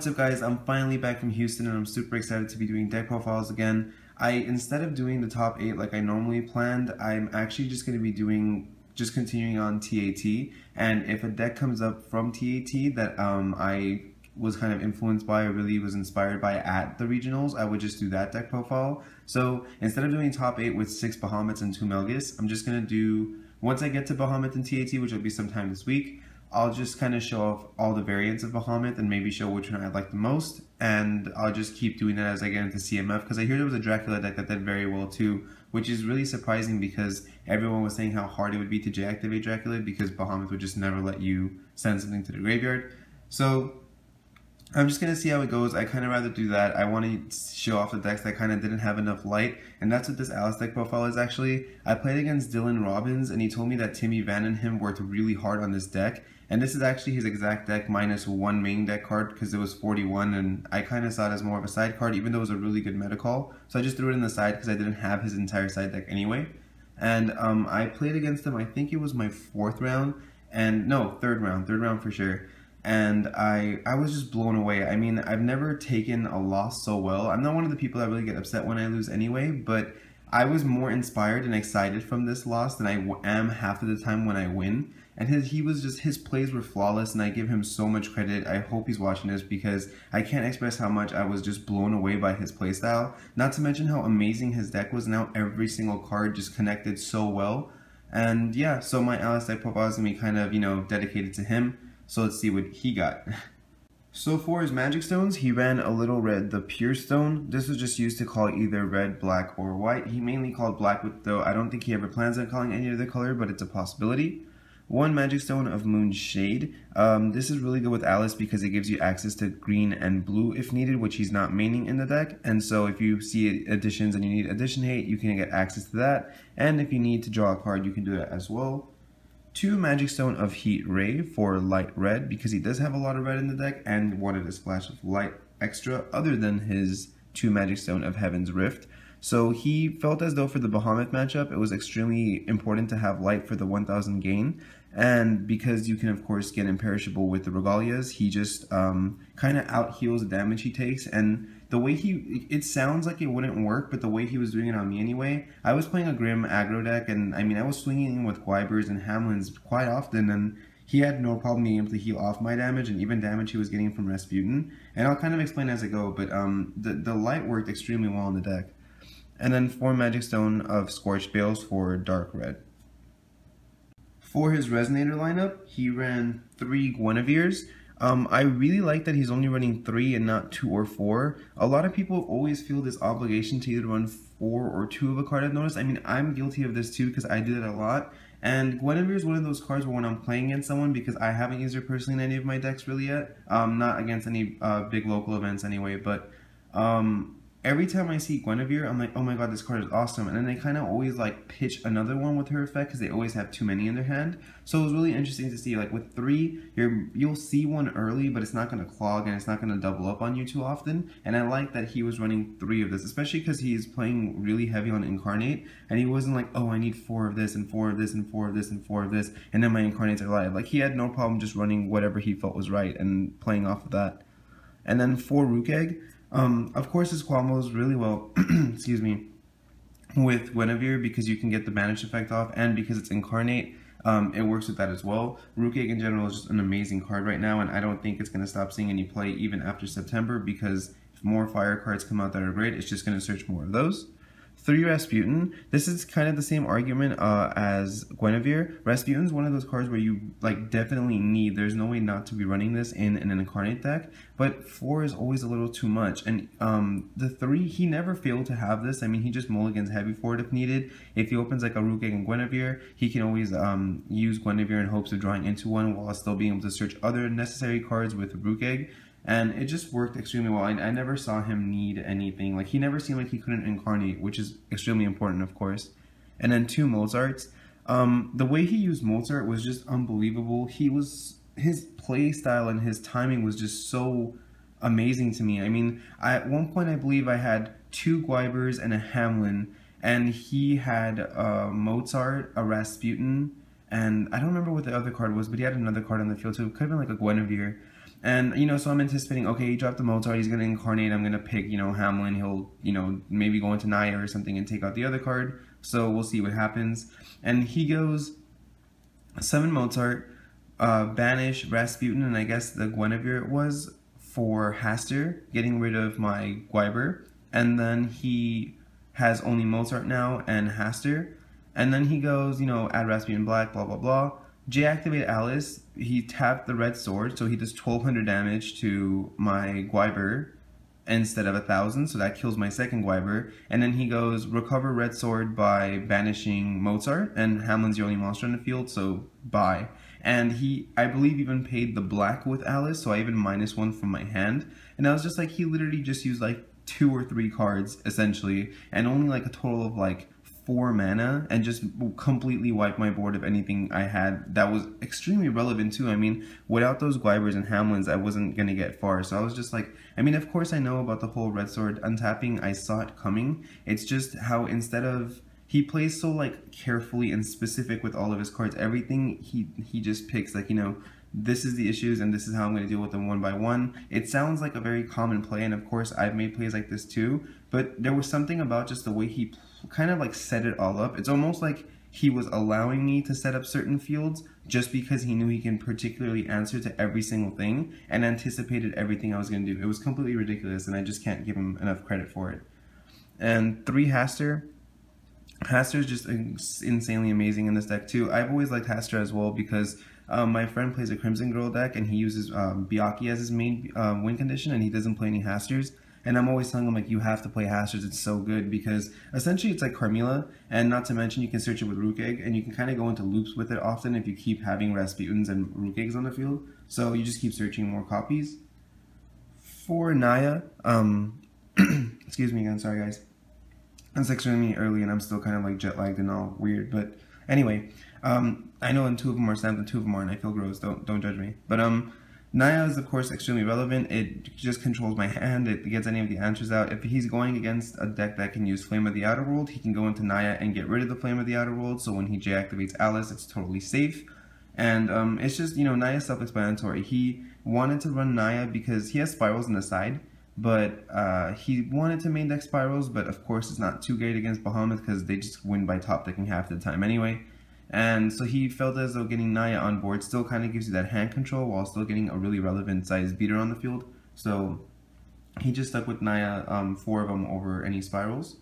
What's up, guys? I'm finally back from Houston and I'm super excited to be doing deck profiles again. Instead of doing the top 8 like I normally planned, I'm actually just going to be continuing on TAT, and if a deck comes up from TAT that I was kind of influenced by or really was inspired by at the regionals, I would just do that deck profile. So instead of doing top 8 with 6 Bahamuts and 2 Melgis, I'm just going to do, once I get to Bahamut and TAT, which will be sometime this week, I'll just kind of show off all the variants of Bahamut and maybe show which one I like the most, and I'll just keep doing that as I get into CMF, because I hear there was a Dracula deck that did very well too, which is really surprising because everyone was saying how hard it would be to deactivate Dracula because Bahamut would just never let you send something to the graveyard. So I'm just going to see how it goes. I kind of rather do that. I want to show off the decks that kind of didn't have enough light, and that's what this Alice deck profile is actually. I played against Dylan Robbins and he told me that Timmy Van and him worked really hard on this deck. And this is actually his exact deck minus one main deck card because it was 41, and I kind of saw it as more of a side card even though it was a really good meta call. So I just threw it in the side because I didn't have his entire side deck anyway. And I played against him, I think it was my third round for sure. And I was just blown away. I mean, I've never taken a loss so well. I'm not one of the people that really get upset when I lose anyway, but I was more inspired and excited from this loss than I am half of the time when I win. And his plays were flawless, and I give him so much credit. I hope he's watching this because I can't express how much I was just blown away by his playstyle. Not to mention how amazing his deck was and how every single card just connected so well. And yeah, so my Alice deck profile is going to be kind of, you know, dedicated to him. So let's see what he got. So for his magic stones, he ran a little red, the pure stone. This was just used to call either red, black, or white. He mainly called black, though I don't think he ever plans on calling any other color, but it's a possibility. One magic stone of Moonshade. This is really good with Alice because it gives you access to green and blue if needed, which he's not maining in the deck. And so if you see additions and you need addition hate, you can get access to that. And if you need to draw a card, you can do that as well. Two magic stone of Heat Ray for light red, because he does have a lot of red in the deck and wanted a splash of light extra other than his two magic stone of Heaven's Rift. So he felt as though for the Bahamut matchup it was extremely important to have light for the 1000 gain, and because you can of course get imperishable with the Regalias, he just kind of out heals the damage he takes. And the way it sounds like it wouldn't work, but the way he was doing it on me anyway, I was playing a Grim aggro deck, and I mean, I was swinging in with Gwybers and Hamlins quite often, and he had no problem being able to heal off my damage and even damage he was getting from Rasputin. And I'll kind of explain as I go, but the light worked extremely well in the deck. And then 4 magic stone of Scorched Bales for dark red. For his Resonator lineup, he ran 3 Guineveres. I really like that he's only running 3 and not 2 or 4. A lot of people always feel this obligation to either run 4 or 2 of a card, I've noticed. I mean, I'm guilty of this too because I do that a lot. And Guinevere is one of those cards where when I'm playing against someone, because I haven't used her personally in any of my decks really yet. Not against any big local events anyway, but every time I see Guinevere, I'm like, oh my god, this card is awesome. And then they kind of always like pitch another one with her effect because they always have too many in their hand. So it was really interesting to see, like with 3, you'll see one early, but it's not going to clog and it's not going to double up on you too often. And I like that he was running 3 of this, especially because he's playing really heavy on Incarnate. And he wasn't like, oh, I need 4 of this and 4 of this and 4 of this and 4 of this, and then my Incarnates are alive. Like, he had no problem just running whatever he felt was right and playing off of that. And then 4 Rook Egg. Of course, this combos really well excuse me, with Guinevere because you can get the Banish effect off, and because it's Incarnate, it works with that as well. Rook Egg in general is just an amazing card right now, and I don't think it's going to stop seeing any play even after September, because if more fire cards come out that are great, it's just going to search more of those. 3 Rasputin. This is kind of the same argument as Guinevere. Rasputin's one of those cards where you like definitely need, there's no way not to be running this in an Incarnate deck, but 4 is always a little too much. And the 3, he never failed to have this. I mean, he just mulligans heavy for it if needed. If he opens like a Rook Egg and Guinevere, he can always use Guinevere in hopes of drawing into one while still being able to search other necessary cards with Rook Egg. And it just worked extremely well. I never saw him need anything. Like, he never seemed like he couldn't Incarnate, which is extremely important, of course. And then 2 Mozarts. The way he used Mozart was just unbelievable. His play style and his timing was just so amazing to me. I mean, at one point I believe I had 2 Gwybers and a Hamlin, and he had a Mozart, a Rasputin, and I don't remember what the other card was, but he had another card on the field, so it could have been like a Guinevere. And, you know, so I'm anticipating, okay, he dropped the Mozart, he's going to incarnate, I'm going to pick, you know, Hamlin, he'll, you know, maybe go into Naya or something and take out the other card, so we'll see what happens. And he goes, summon Mozart, banish Rasputin, and I guess the Guinevere it was, for Hastur, getting rid of my Gwyber, and then he has only Mozart now and Hastur, and then he goes, you know, add Rasputin black, blah, blah, blah. J-activate Alice, he tapped the red sword, so he does 1200 damage to my Gwyber instead of 1000, so that kills my second Gwyber. And then he goes, recover red sword by banishing Mozart, and Hamlin's the only monster in the field, so bye. And he, I believe, even paid the black with Alice, so I even -1 from my hand. And I was just like, he literally just used like 2 or 3 cards, essentially, and only like a total of like 4 mana, and just completely wiped my board of anything I had that was extremely relevant too. I mean, without those Gwybers and Hamlins, I wasn't going to get far. So I was just like, I mean, of course I know about the whole red sword untapping. I saw it coming. It's just how instead of... He plays so, like, carefully and specific with all of his cards. Everything he just picks, like, you know, this is the issues and this is how I'm going to deal with them one by one. It sounds like a very common play, and of course I've made plays like this too. But there was something about just the way he kind of, like, set it all up. It's almost like he was allowing me to set up certain fields just because he knew he can particularly answer to every single thing and anticipated everything I was going to do. It was completely ridiculous, and I just can't give him enough credit for it. And 3 Hastur. Hastur is just insanely amazing in this deck too. I've always liked Hastur as well because my friend plays a Crimson Girl deck and he uses Byaki as his main win condition, and he doesn't play any Hasturs. And I'm always telling him, like, you have to play Hasturs, it's so good, because essentially it's like Carmilla, and not to mention you can search it with Rook Egg, and you can kind of go into loops with it often if you keep having Rasputins and Rook Eggs on the field. So you just keep searching more copies. For Naya, excuse me again, sorry guys. It's extremely early and I'm still kind of like jet lagged and all weird, but anyway, I know 2 of them are stamped and 2 of them aren't. I feel gross, don't judge me. But Naya is of course extremely relevant. It just controls my hand, it gets any of the answers out. If he's going against a deck that can use Flame of the Outer World, he can go into Naya and get rid of the Flame of the Outer World, so when he J-activates Alice, it's totally safe. And it's just, you know, Naya's self-explanatory. He wanted to run Naya because he has spirals on the side, but he wanted to main deck spirals, but of course it's not too great against Bahamut because they just win by top decking half the time anyway. And so he felt as though getting Naya on board still kind of gives you that hand control while still getting a really relevant size beater on the field. So he just stuck with Naya, 4 of them over any spirals.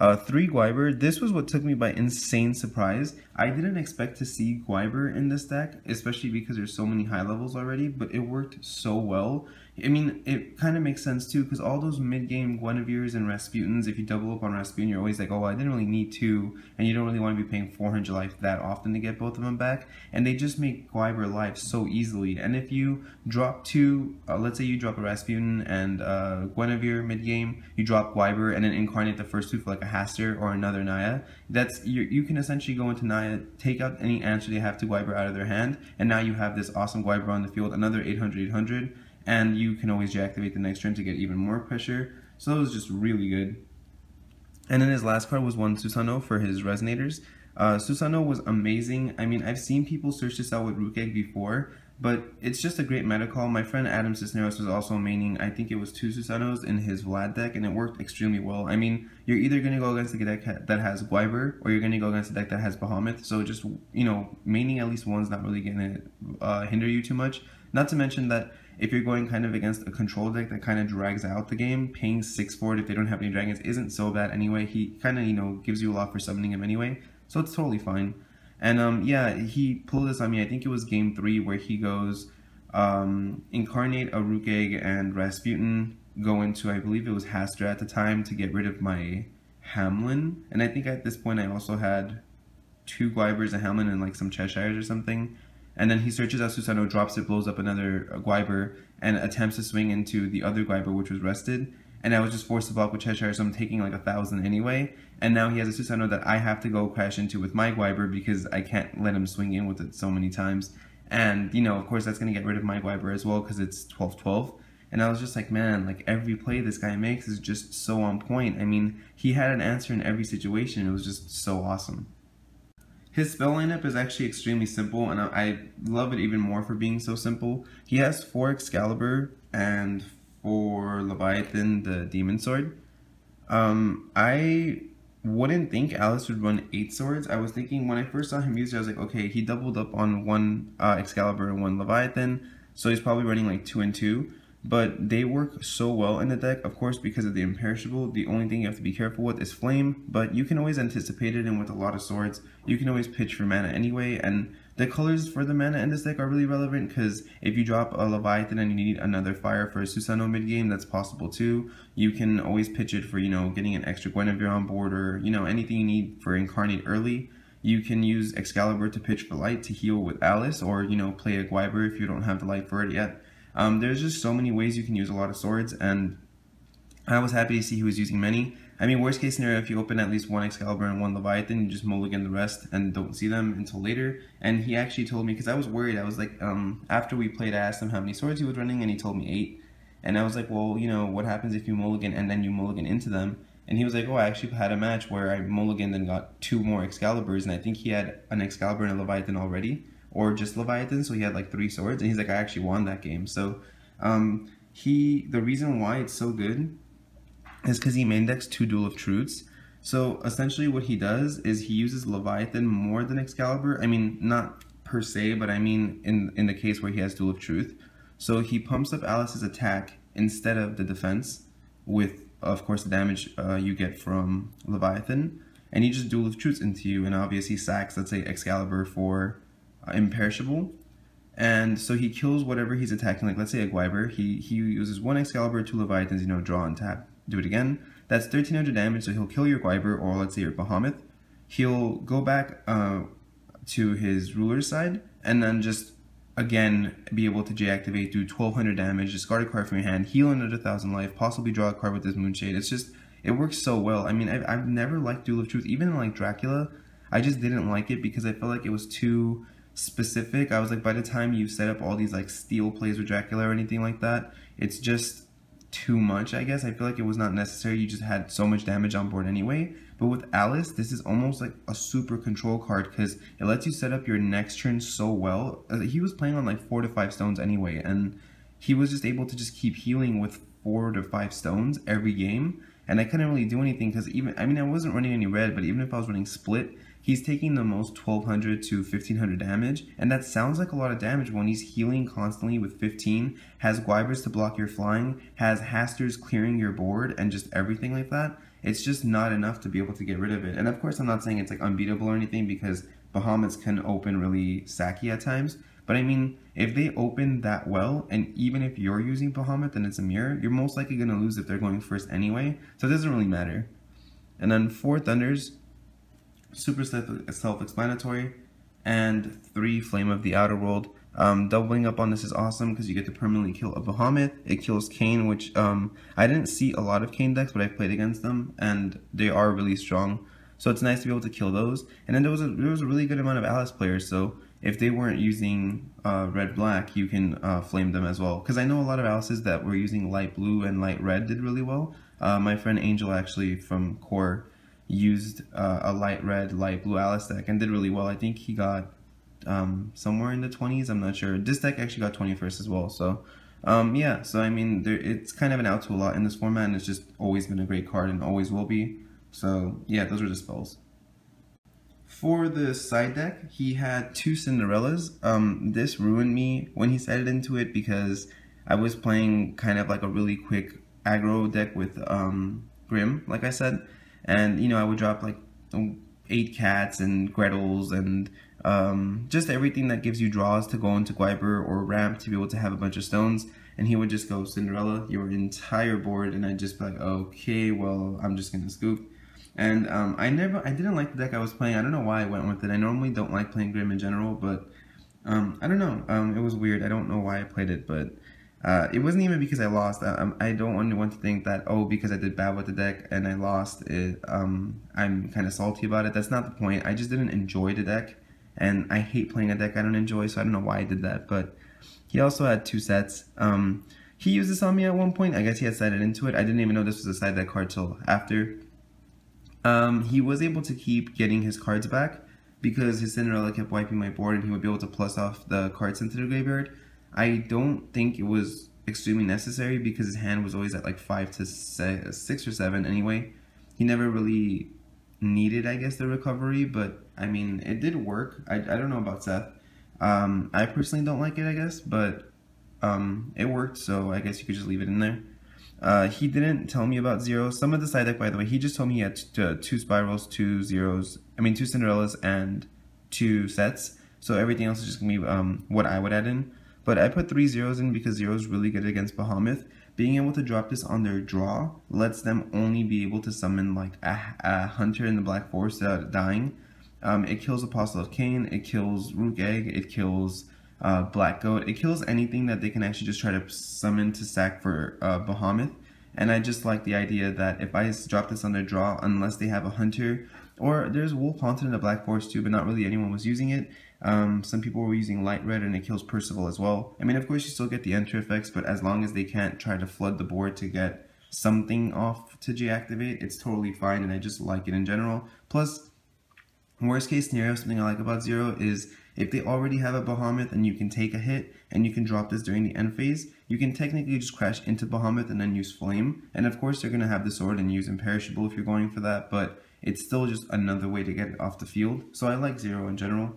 3 Gwyber. This was what took me by insane surprise. I didn't expect to see Gwyber in this deck, especially because there's so many high levels already, but it worked so well. I mean, it kind of makes sense too, because all those mid-game Guineveres and Rasputins, if you double up on Rasputin, you're always like, oh, I didn't really need 2, and you don't really want to be paying 400 life that often to get both of them back, and they just make Gwyber life so easily. And if you drop 2, let's say you drop a Rasputin and Guinevere mid-game, you drop Gwyber, and then incarnate the first 2 for like a Hastur or another Naya, that's, you can essentially go into Naya, take out any answer they have to Gwyber out of their hand, and now you have this awesome Gwyber on the field, another 800-800, and you can always deactivate the next turn to get even more pressure. So that was just really good. And then his last card was one Susanoo for his resonators. Susanoo was amazing. I mean, I've seen people search this out with Rook Egg before, but it's just a great meta call. My friend Adam Cisneros was also maining, I think it was 2 Susanoos in his Vlad deck, and it worked extremely well. I mean, you're either going to go against a deck that has Gwyber, or you're going to go against a deck that has Bahamut. So just, you know, maining at least one's not really going to hinder you too much. Not to mention that if you're going kind of against a control deck that kind of drags out the game, paying 6 for it if they don't have any dragons isn't so bad anyway. He kind of, you know, gives you a lot for summoning him anyway, so it's totally fine. And yeah, he pulled this on me, I think it was game 3, where he goes incarnate a Rook Egg and Rasputin, go into, I believe it was Hastur at the time, to get rid of my Hamlin. And I think at this point I also had 2 Gwybers, a Hamlin, and like some Cheshires or something. And then he searches out Susanoo, drops it, blows up another Gwyber, and attempts to swing into the other Gwyber, which was rested. And I was just forced to block with Cheshire, so I'm taking like 1000 anyway. And now he has a Susanoo that I have to go crash into with my Gwyber because I can't let him swing in with it so many times. And, you know, of course that's going to get rid of my Gwyber as well because it's 12-12. And I was just like, man, like every play this guy makes is just so on point. I mean, he had an answer in every situation. It was just so awesome. His spell lineup is actually extremely simple, and I love it even more for being so simple. He has 4 Excalibur and 4 Leviathan the Demon Sword. I wouldn't think Alice would run 8 swords. I was thinking when I first saw him use it, I was like, okay, he doubled up on 1 Excalibur and 1 Leviathan, so he's probably running like 2 and 2. But they work so well in the deck, of course, because of the imperishable. The only thing you have to be careful with is flame, but you can always anticipate it, and with a lot of swords, you can always pitch for mana anyway. And the colors for the mana in this deck are really relevant, because if you drop a Leviathan and you need another fire for a Susanoo mid-game, that's possible too. You can always pitch it for, you know, getting an extra Guinevere on board, or, you know, anything you need for Incarnate early. You can use Excalibur to pitch for light to heal with Alice, or, you know, play a Gwyber if you don't have the light for it yet. There's just so many ways you can use a lot of swords, and I was happy to see he was using many. I mean, worst case scenario, if you open at least 1 Excalibur and 1 Leviathan, you just mulligan the rest and don't see them until later. And he actually told me, because I was worried, I was like, after we played, I asked him how many swords he was running, and he told me 8. And I was like, well, you know, what happens if you mulligan and then you mulligan into them? And he was like, oh, I actually had a match where I mulliganed and got 2 more Excaliburs, and I think he had an Excalibur and a Leviathan already, or just Leviathan, so he had like 3 swords, and he's like, I actually won that game. So the reason why it's so good is because he main decks 2 Duel of Truths. So essentially what he does is he uses Leviathan more than Excalibur. I mean, not per se, but I mean in the case where he has Duel of Truth. So he pumps up Alice's attack instead of the defense, with of course the damage you get from Leviathan, and he just Duel of Truths into you, and obviously sacks, let's say, Excalibur for imperishable, and so he kills whatever he's attacking. Like, let's say a Gwyber, he uses 1 Excalibur, 2 Leviathans, you know, draw and tap, do it again. That's 1300 damage, so he'll kill your Gwyber, or let's say your Bahamut. He'll go back to his ruler's side, and then just again be able to deactivate, do 1200 damage, discard a card from your hand, heal another 1000 life, possibly draw a card with his Moonshade. It's just, it works so well. I mean, I've never liked Duel of Truth, even in like Dracula. I just didn't like it because I felt like it was too specific. I was like, by the time you set up all these like steal plays with Dracula or anything like that, it's just too much, I guess. I feel like it was not necessary. You just had so much damage on board anyway. But with Alice, this is almost like a super control card, because it lets you set up your next turn so well. He was playing on like 4 to 5 stones anyway, and he was just able to just keep healing with 4 to 5 stones every game. And I couldn't really do anything, because even, I mean, I wasn't running any red, but even if I was running split, he's taking the most 1200 to 1500 damage, and that sounds like a lot of damage when he's healing constantly with 15, has Gwybers to block your flying, has Hasturs clearing your board, and just everything like that. It's just not enough to be able to get rid of it. And of course, I'm not saying it's like unbeatable or anything, because Bahamuts can open really sacky at times, but I mean, if they open that well, and even if you're using Bahamut, then it's a mirror, you're most likely going to lose if they're going first anyway, so it doesn't really matter. And then 4 Thunders, super self-explanatory, and 3 Flame of the Outer World. Doubling up on this is awesome because you get to permanently kill a Bahamut. It kills Kane, which I didn't see a lot of Kane decks, but I've played against them, and they are really strong. So it's nice to be able to kill those. And then there was a really good amount of Alice players, so if they weren't using red-black, you can flame them as well. Because I know a lot of Alice's that were using light blue and light red did really well. My friend Angel, actually, from Core, used a light red, light blue Alice deck and did really well. I think he got somewhere in the 20s, I'm not sure. This deck actually got 21st as well, so yeah. So I mean, it's kind of an out to a lot in this format, and it's just always been a great card and always will be. So yeah, those were the spells. For the side deck, he had 2 Cinderellas. This ruined me when he sided into it, because I was playing kind of like a really quick aggro deck with Grim, like I said. And, you know, I would drop like 8 cats and Gretels and just everything that gives you draws to go into Gwyber or ramp to be able to have a bunch of stones. And he would just go, Cinderella, your entire board. And I'd just be like, okay, well, I'm just going to scoop. And I didn't like the deck I was playing. I don't know why I went with it. I normally don't like playing Grim in general, but I don't know. It was weird. I don't know why I played it, but it wasn't even because I lost. I don't want to think that, oh, because I did bad with the deck and I lost it, I'm kind of salty about it. That's not the point. I just didn't enjoy the deck, and I hate playing a deck I don't enjoy, so I don't know why I did that. But he also had 2 sets. He used this on me at one point. I guess he had sided into it. I didn't even know this was a side deck card till after. He was able to keep getting his cards back, because his Cinderella kept wiping my board and he would be able to plus off the cards into the graveyard. I don't think it was extremely necessary because his hand was always at like 5 to 6 or 7 anyway. He never really needed, I guess, the recovery, but I mean, it did work. I don't know about Seth. I personally don't like it, I guess, but it worked, so I guess you could just leave it in there. He didn't tell me about Zero. Some of the side deck, by the way, he just told me he had 2 Cinderellas and 2 sets. So everything else is just going to be what I would add in. But I put 3 Zeros in because Zero is really good against Bahamut. Being able to drop this on their draw lets them only be able to summon like a Hunter in the Black Forest without dying. It kills Apostle of Kane, it kills Rook Egg, it kills Black Goat, it kills anything that they can actually just try to summon to sack for Bahamut. And I just like the idea that if I drop this on their draw, unless they have a Hunter, or there's Wolf Haunted in the Black Forest too, but not really anyone was using it. Some people were using Light Red, and it kills Percival as well. I mean, of course you still get the enter effects, but as long as they can't try to flood the board to get something off to deactivate, it's totally fine, and I just like it in general. Plus, worst case scenario, something I like about Zero is if they already have a Bahamut and you can take a hit and you can drop this during the end phase, you can technically just crash into Bahamut and then use Flame. And of course they're going to have the sword and use Imperishable if you're going for that, but it's still just another way to get it off the field. So I like Zero in general.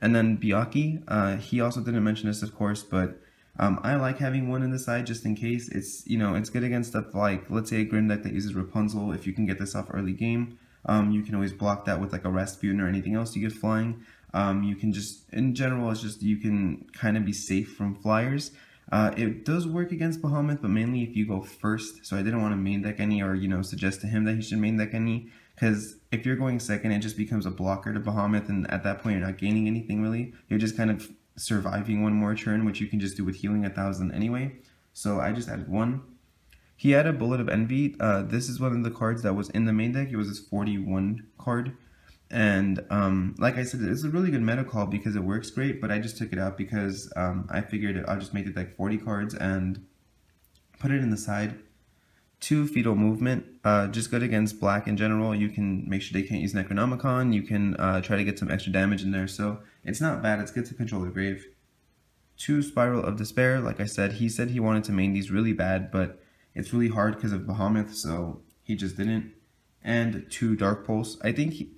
And then Byaki, he also didn't mention this of course, but I like having one in the side just in case. It's, you know, it's good against stuff like, let's say, a Grim deck that uses Rapunzel. If you can get this off early game, you can always block that with like a Rasputin or anything else you get flying. You can just, in general, it's just you can kind of be safe from flyers. It does work against Bahamut, but mainly if you go first. So I didn't want to main deck any, or, you know, suggest to him that he should main deck any, because if you're going second, it just becomes a blocker to Bahamut, and at that point you're not gaining anything really. You're just kind of surviving one more turn, which you can just do with healing 1,000 anyway. So I just added one. He had a Bullet of Envy. This is one of the cards that was in the main deck. It was his 41 card. And like I said, it's a really good meta call because it works great, but I just took it out because I figured I'll just make the deck 40 cards and put it in the side. 2 Fetal Movement. Just good against black in general. You can make sure they can't use Necronomicon. You can try to get some extra damage in there. So it's not bad. It's good to control the grave. 2 Spiral of Despair. Like I said he wanted to main these really bad, but it's really hard because of Bahamut, so he just didn't. And 2 Dark Pulse. I think he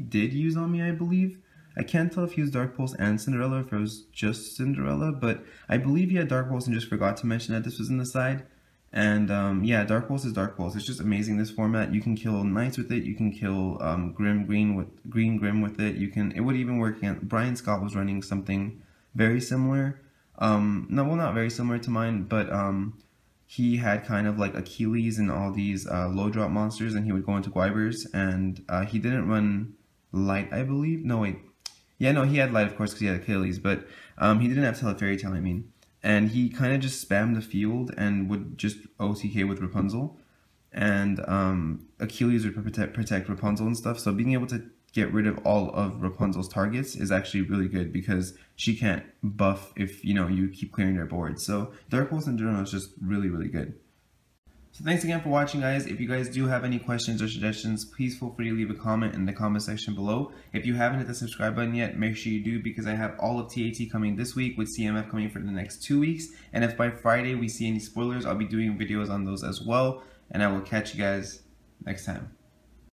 did use on me, I believe. I can't tell if he used Dark Pulse and Cinderella, if it was just Cinderella, but I believe he had Dark Pulse and just forgot to mention that this was in the side. And yeah, Dark Pulse is Dark Pulse. It's just amazing, this format. You can kill Knights with it. You can kill Green Grim with it. You can. It would even work against. Brian Scott was running something very similar. No, well, not very similar to mine, but he had kind of like Achilles and all these low drop monsters, and he would go into Gwybers, and he didn't run Light, I believe. No, wait. Yeah, no, he had Light, of course, because he had Achilles, but he didn't have Telefairy Tale, I mean. And he kind of just spammed the field and would just OTK with Rapunzel, and Achilles would protect Rapunzel and stuff, so being able to get rid of all of Rapunzel's targets is actually really good because she can't buff if, you know, you keep clearing their board. So Dark Wolves in general is just really, really good. So thanks again for watching, guys. If you guys do have any questions or suggestions, please feel free to leave a comment in the comment section below. If you haven't hit the subscribe button yet, make sure you do, because I have all of TAT coming this week, with CMF coming for the next 2 weeks. And if by Friday we see any spoilers, I'll be doing videos on those as well. And I will catch you guys next time.